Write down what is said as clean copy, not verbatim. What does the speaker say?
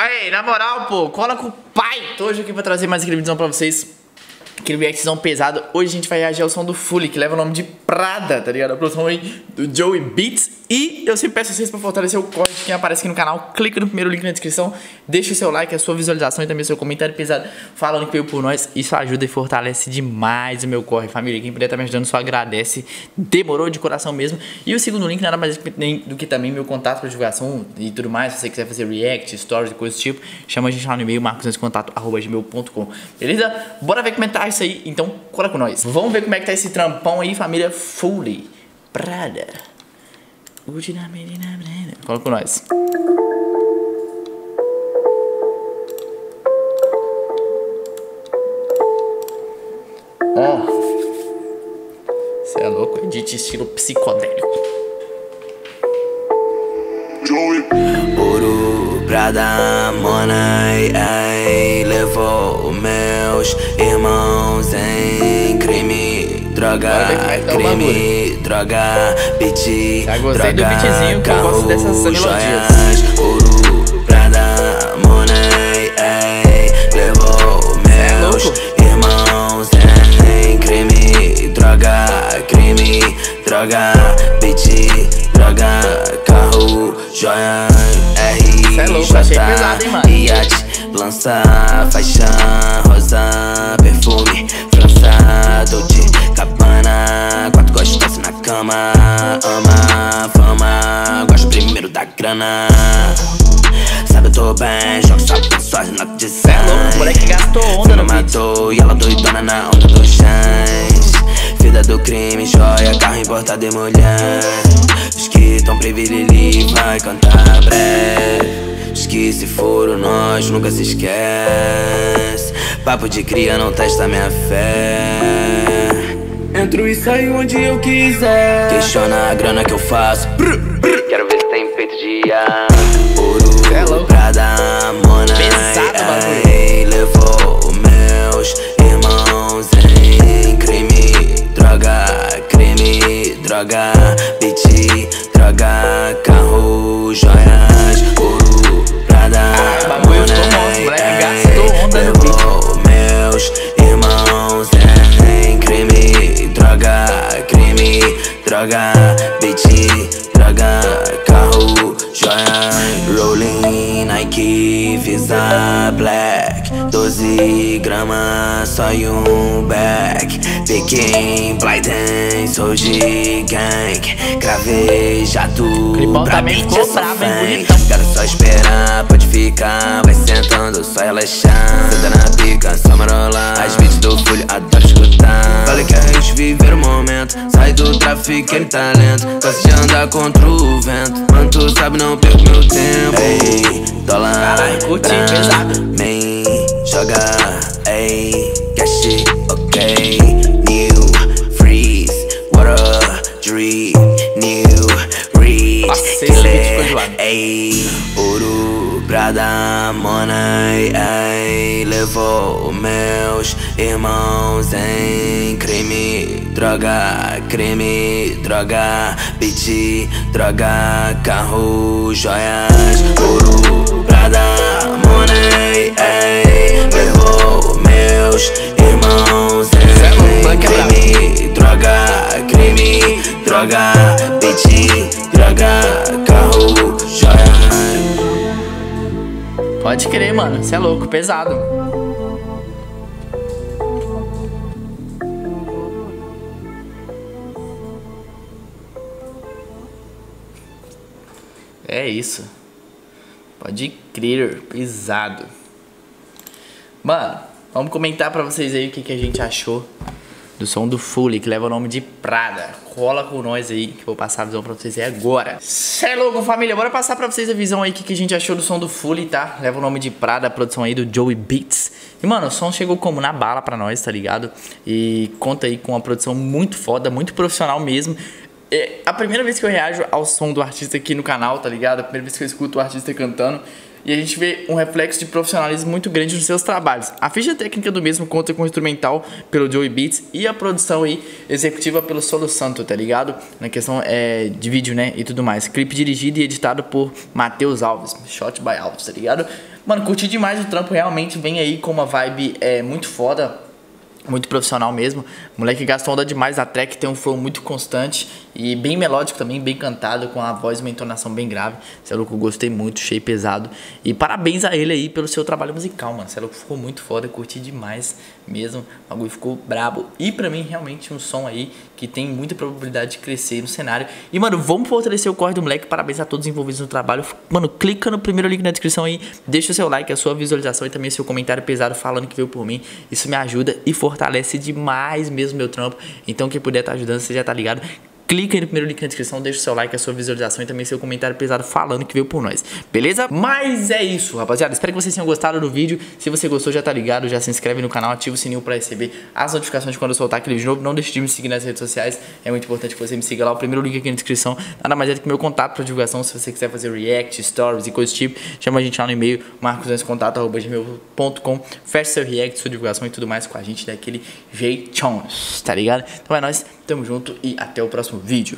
Aí, na moral, pô, cola com o pai. Tô hoje aqui pra trazer mais aquele vídeozão pra vocês. Aquele reactzão pesado. Hoje a gente vai reagir ao som do Fuly, que leva o nome de Prada, tá ligado? A produção aí do Joey Beats. E eu sempre peço a vocês pra fortalecer o código de quem aparece aqui no canal. Clica no primeiro link na descrição, deixa o seu like, a sua visualização e também o seu comentário pesado falando que veio por nós. Isso ajuda e fortalece demais o meu corre, família. Quem puder estar me ajudando só agradece. Demorou, de coração mesmo. E o segundo link nada mais do que também meu contato pra divulgação e tudo mais. Se você quiser fazer react, stories e coisas do tipo, chama a gente lá no e-mail, marcoscontato@gmail.com. Beleza? Bora ver como é que tá isso aí. Então, cola com nós. Vamos ver como é que tá esse trampão aí, família. Fuly, Prada. Cola com nós. Você é louco, edite estilo psicodélico. Ouro, Prada, Monai, ai, levou meus irmãos em crime, droga, crime, droga, piti, já gostei droga, do beatzinho, que eu gosto dessas melodias. Ouro, Prada, Monai, ai, levou meus irmãos em crime, droga, piti, droga, carro, joia, RJ, iate. Lança, faixa, rosa, perfume, França, Dolce, Cabana. Quatro gostosas na cama, ama, fama, gosto primeiro da grana. Sabe eu tô bem, jogo só com suas notas de sangue. O moleque gastou onda no matou e ela doidona na onda dos chãs. Vida do crime, joia, carro importado e mulher. Os que tão privilegiados vai cantar breve. Que se for nós nunca se esquece. Papo de cria não testa minha fé. Entro e saio onde eu quiser. Questiona a grana que eu faço. Quero ver se tem peito de ar. Ouro, Prada, Mona, levou meus irmãos em crime, droga, piti, droga, carro, joias, ouro. Meus irmãos em crime, droga, piti, droga, carro, joia. Rolling, Nike, Visa, Black, 12 gramas, só e back. Pequim, Blyden, sou de gang. Cravei jato, pra mim é só bem. Quero só esperar, pode ficar, vai sentando, só relaxar. Senta na pica, só marola. As beats do Fuly, adoro escutar. Falei que a gente viver o momento, sai do tráfico, ele talento. Gosto de andar contra o vento, mano, tu sabe, não perco meu tempo. Ei, dólar, caralho, curti, pesado. Man, joga, ei, cash, ok. Ouro, Prada, Monai, ai, levou meus irmãos em crime, droga, piti, droga, carro, joias. Ouro, Prada, Monai, ai, levou meus irmãos em crime, droga, piti, droga, carro, joia. Pode crer, mano, cê é louco, pesado. É isso. Pode crer, pesado. Mano, vamos comentar pra vocês aí o que a gente achou do som do Fuly, que leva o nome de Prada. Cola com nós aí, que eu vou passar a visão pra vocês aí agora. Cê é louco, família. Bora passar pra vocês a visão aí, que a gente achou do som do Fuly, tá? Leva o nome de Prada, a produção aí do Joey Beats. E, mano, o som chegou como na bala pra nós, tá ligado? E conta aí com uma produção muito foda, muito profissional mesmo. É a primeira vez que eu reajo ao som do artista aqui no canal, tá ligado? A primeira vez que eu escuto o artista cantando. E a gente vê um reflexo de profissionalismo muito grande nos seus trabalhos. A ficha técnica do mesmo conta com o instrumental pelo Joey Beats e a produção aí executiva pelo Solo Santo, tá ligado? Na questão de vídeo, né, e tudo mais. Clipe dirigido e editado por Matheus Alves, Shot by Alves, tá ligado? Mano, curti demais o trampo, realmente vem aí com uma vibe muito foda, muito profissional mesmo. O moleque gastou onda demais na track, tem um flow muito constante e bem melódico também, bem cantado, com a voz e uma entonação bem grave. Cê é louco, eu gostei muito, achei pesado. E parabéns a ele aí pelo seu trabalho musical, mano. Cê é louco, ficou muito foda, curti demais mesmo. O bagulho ficou brabo. E pra mim, realmente, um som aí que tem muita probabilidade de crescer no cenário. E, mano, vamos fortalecer o corre do moleque. Parabéns a todos envolvidos no trabalho. Mano, clica no primeiro link na descrição aí, deixa o seu like, a sua visualização e também seu comentário pesado falando que veio por mim. Isso me ajuda e fortalece demais mesmo meu trampo. Então quem puder tá ajudando, você já tá ligado. Clica aí no primeiro link na descrição, deixa o seu like, a sua visualização e também seu comentário pesado falando que veio por nós, beleza? Mas é isso, rapaziada. Espero que vocês tenham gostado do vídeo. Se você gostou, já tá ligado, já se inscreve no canal, ativa o sininho pra receber as notificações de quando eu soltar aquele vídeo novo. Não deixe de me seguir nas redes sociais, é muito importante que você me siga lá. O primeiro link aqui na descrição, nada mais é do que meu contato pra divulgação. Se você quiser fazer react, stories e coisa do tipo, chama a gente lá no e-mail, marcosdoiscontato@gmail.com. Fecha seu react, sua divulgação e tudo mais com a gente daquele jeitão, tá ligado? Então é nóis, tamo junto e até o próximo vídeo.